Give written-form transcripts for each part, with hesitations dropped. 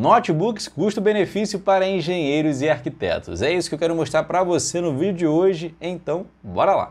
Notebooks, custo-benefício para engenheiros e arquitetos. É isso que eu quero mostrar para você no vídeo de hoje, então bora lá!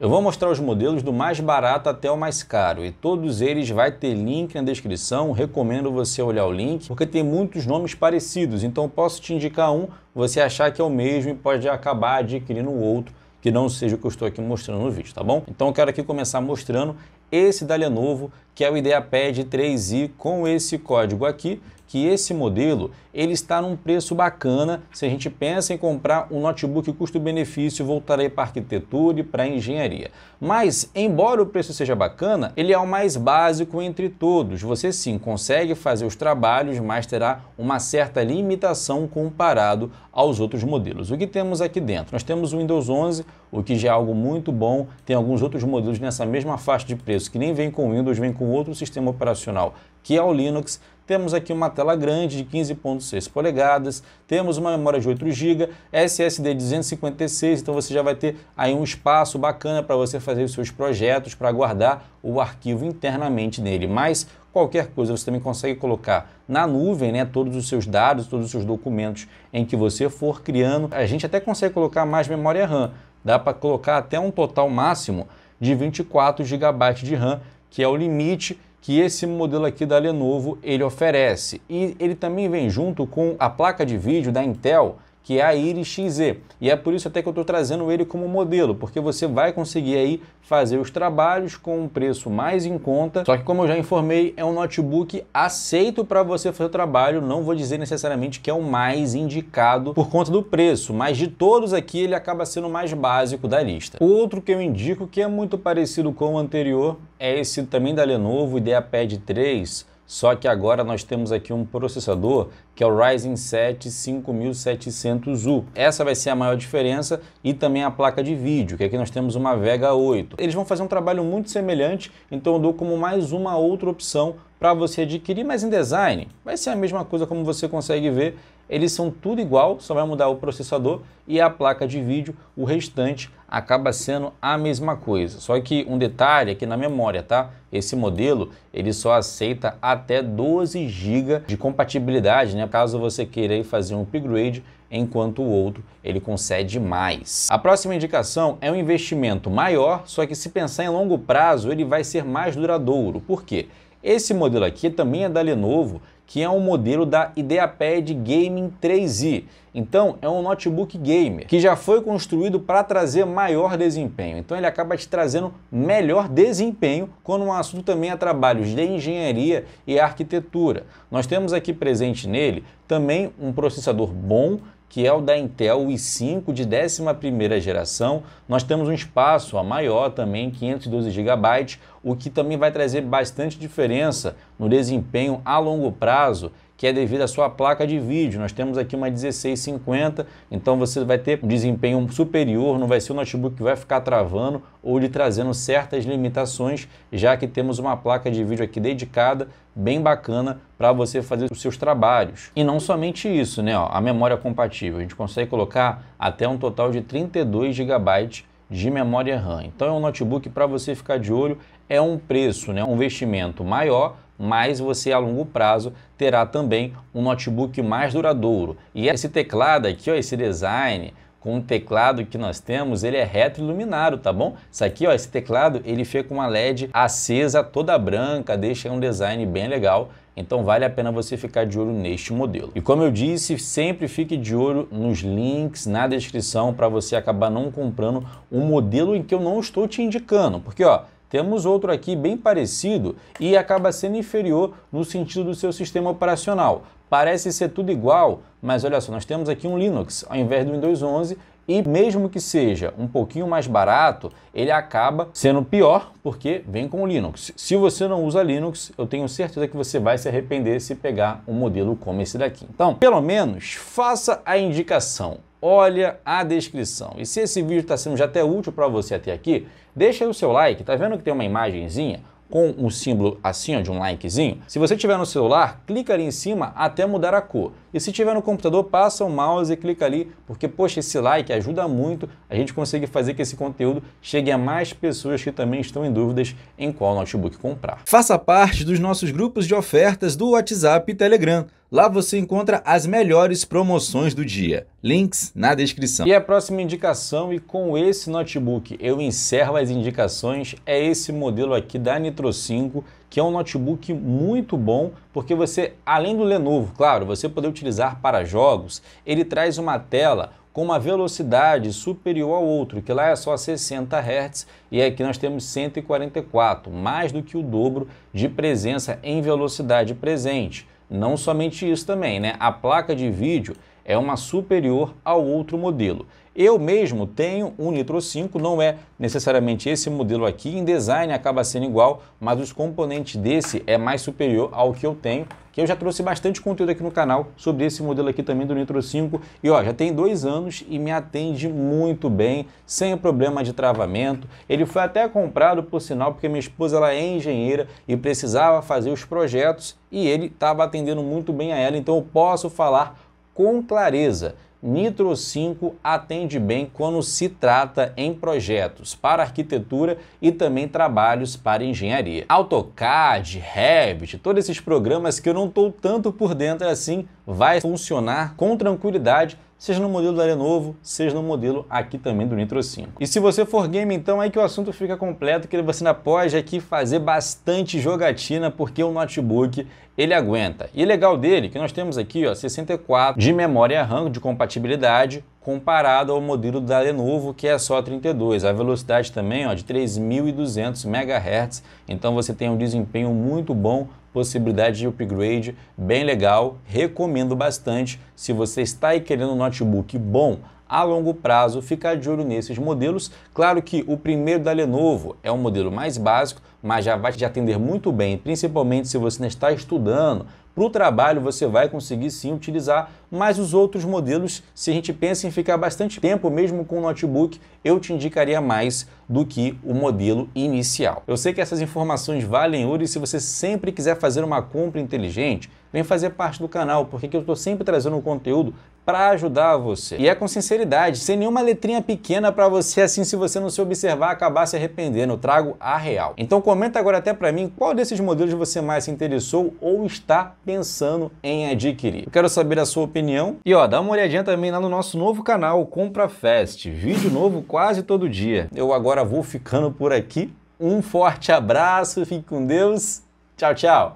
Eu vou mostrar os modelos do mais barato até o mais caro e todos eles vai ter link na descrição, recomendo você olhar o link porque tem muitos nomes parecidos, então posso te indicar um, você achar que é o mesmo e pode acabar adquirindo o outro que não seja o que eu estou aqui mostrando no vídeo, tá bom? Então eu quero aqui começar mostrando esse da Lenovo, que é o IdeaPad 3i com esse código aqui, que esse modelo ele está num preço bacana. Se a gente pensa em comprar um notebook custo-benefício, voltarei para arquitetura e para engenharia. Mas, embora o preço seja bacana, ele é o mais básico entre todos. Você sim consegue fazer os trabalhos, mas terá uma certa limitação comparado aos outros modelos. O que temos aqui dentro? Nós temos o Windows 11, o que já é algo muito bom. Tem alguns outros modelos nessa mesma faixa de preço que nem vem com Windows, vem com outro sistema operacional, que é o Linux. Temos aqui uma tela grande de 15.6 polegadas, temos uma memória de 8 GB, SSD 256, então você já vai ter aí um espaço bacana para você fazer os seus projetos, para guardar o arquivo internamente nele, mas qualquer coisa você também consegue colocar na nuvem, né, todos os seus dados, todos os seus documentos em que você for criando. A gente até consegue colocar mais memória RAM, dá para colocar até um total máximo de 24 GB de RAM, que é o limite que esse modelo aqui da Lenovo ele oferece. E ele também vem junto com a placa de vídeo da Intel, que é a Iris XZ. E é por isso até que eu estou trazendo ele como modelo, porque você vai conseguir aí fazer os trabalhos com um preço mais em conta. Só que, como eu já informei, é um notebook aceito para você fazer o trabalho. Não vou dizer necessariamente que é o mais indicado por conta do preço, mas de todos aqui ele acaba sendo o mais básico da lista. Outro que eu indico que é muito parecido com o anterior é esse também da Lenovo, IdeaPad 3. Só que agora nós temos aqui um processador que é o Ryzen 7 5700U. Essa vai ser a maior diferença e também a placa de vídeo, que aqui nós temos uma Vega 8. Eles vão fazer um trabalho muito semelhante, então eu dou como mais uma outra opção para você adquirir, mas em design vai ser a mesma coisa, como você consegue ver. Eles são tudo igual, só vai mudar o processador e a placa de vídeo, o restante acaba sendo a mesma coisa. Só que um detalhe aqui na memória, tá? Esse modelo, ele só aceita até 12 GB de compatibilidade, né? Caso você queira fazer um upgrade, enquanto o outro, ele concede mais. A próxima indicação é um investimento maior, só que se pensar em longo prazo, ele vai ser mais duradouro. Por quê? Esse modelo aqui também é da Lenovo, que é um modelo da IdeaPad Gaming 3i. Então, é um notebook gamer, que já foi construído para trazer maior desempenho. Então, ele acaba te trazendo melhor desempenho quando o assunto também é trabalhos de engenharia e arquitetura. Nós temos aqui presente nele também um processador bom, que é o da Intel, o i5 de 11ª geração. Nós temos um espaço a maior também, 512 GB, o que também vai trazer bastante diferença no desempenho a longo prazo, que é devido à sua placa de vídeo. Nós temos aqui uma 1650, então você vai ter um desempenho superior, não vai ser um notebook que vai ficar travando ou lhe trazendo certas limitações, já que temos uma placa de vídeo aqui dedicada, bem bacana para você fazer os seus trabalhos. E não somente isso, né? Ó, a memória compatível, a gente consegue colocar até um total de 32 GB de memória RAM. Então é um notebook para você ficar de olho, é um preço, né? Um investimento maior, mas você a longo prazo terá também um notebook mais duradouro. E esse teclado aqui, ó, esse design com o teclado que nós temos, ele é retroiluminado, tá bom? Isso aqui, ó, esse teclado, ele fica com uma LED acesa toda branca, deixa um design bem legal. Então vale a pena você ficar de olho neste modelo. E como eu disse, sempre fique de olho nos links na descrição para você acabar não comprando um modelo em que eu não estou te indicando, porque, ó, temos outro aqui bem parecido e acaba sendo inferior no sentido do seu sistema operacional. Parece ser tudo igual, mas olha só, nós temos aqui um Linux ao invés do Windows 11 e mesmo que seja um pouquinho mais barato, ele acaba sendo pior porque vem com o Linux. Se você não usa Linux, eu tenho certeza que você vai se arrepender se pegar um modelo como esse daqui. Então, pelo menos, faça a indicação. Olha a descrição. E se esse vídeo está sendo já até útil para você até aqui, deixa aí o seu like. Tá vendo que tem uma imagenzinha? com um símbolo assim, ó, de um likezinho. Se você tiver no celular, clica ali em cima até mudar a cor. E se tiver no computador, passa o mouse e clica ali, porque, poxa, esse like ajuda muito a gente conseguir fazer que esse conteúdo chegue a mais pessoas que também estão em dúvidas em qual notebook comprar. Faça parte dos nossos grupos de ofertas do WhatsApp e Telegram. Lá você encontra as melhores promoções do dia. Links na descrição. E a próxima indicação, e com esse notebook eu encerro as indicações, é esse modelo aqui da Nitro 5, que é um notebook muito bom, porque você, além do Lenovo, claro, você poder utilizar para jogos, ele traz uma tela com uma velocidade superior ao outro, que lá é só 60 Hz e aqui nós temos 144, mais do que o dobro de presença em velocidade presente. Não somente isso também, né? A placa de vídeo é uma superior ao outro modelo. Eu mesmo tenho um Nitro 5, não é necessariamente esse modelo aqui, em design acaba sendo igual, mas os componentes desse é mais superior ao que eu tenho, que eu já trouxe bastante conteúdo aqui no canal sobre esse modelo aqui também do Nitro 5, e ó, já tem 2 anos e me atende muito bem, sem problema de travamento. Ele foi até comprado, por sinal, porque minha esposa ela é engenheira e precisava fazer os projetos, e ele estava atendendo muito bem a ela, então eu posso falar com clareza. Nitro 5 atende bem quando se trata em projetos para arquitetura e também trabalhos para engenharia. AutoCAD, Revit, todos esses programas que eu não estou tanto por dentro assim, vai funcionar com tranquilidade, seja no modelo da Lenovo, seja no modelo aqui também do Nitro 5. E se você for game, então é que o assunto fica completo, que você ainda pode aqui fazer bastante jogatina, porque o notebook ele aguenta. E legal dele, que nós temos aqui ó, 64 de memória RAM de compatibilidade, comparado ao modelo da Lenovo, que é só 32. A velocidade também ó, de 3.200 MHz, então você tem um desempenho muito bom, possibilidade de upgrade bem legal, recomendo bastante. Se você está aí querendo um notebook bom a longo prazo, ficar de olho nesses modelos. Claro que o primeiro da Lenovo é um modelo mais básico, mas já vai te atender muito bem, principalmente se você está estudando. Para o trabalho você vai conseguir sim utilizar, mas os outros modelos, se a gente pensa em ficar bastante tempo mesmo com o notebook, eu te indicaria mais do que o modelo inicial. Eu sei que essas informações valem ouro, e se você sempre quiser fazer uma compra inteligente, vem fazer parte do canal, porque eu estou sempre trazendo um conteúdo para ajudar você. E é com sinceridade, sem nenhuma letrinha pequena para você, assim, se você não se observar, acabar se arrependendo. Eu trago a real. Então comenta agora até para mim qual desses modelos você mais se interessou ou está pensando em adquirir. Eu quero saber a sua opinião. E ó, dá uma olhadinha também lá no nosso novo canal, Compra Fest. Vídeo novo quase todo dia. Eu agora vou ficando por aqui. Um forte abraço, fique com Deus. Tchau, tchau.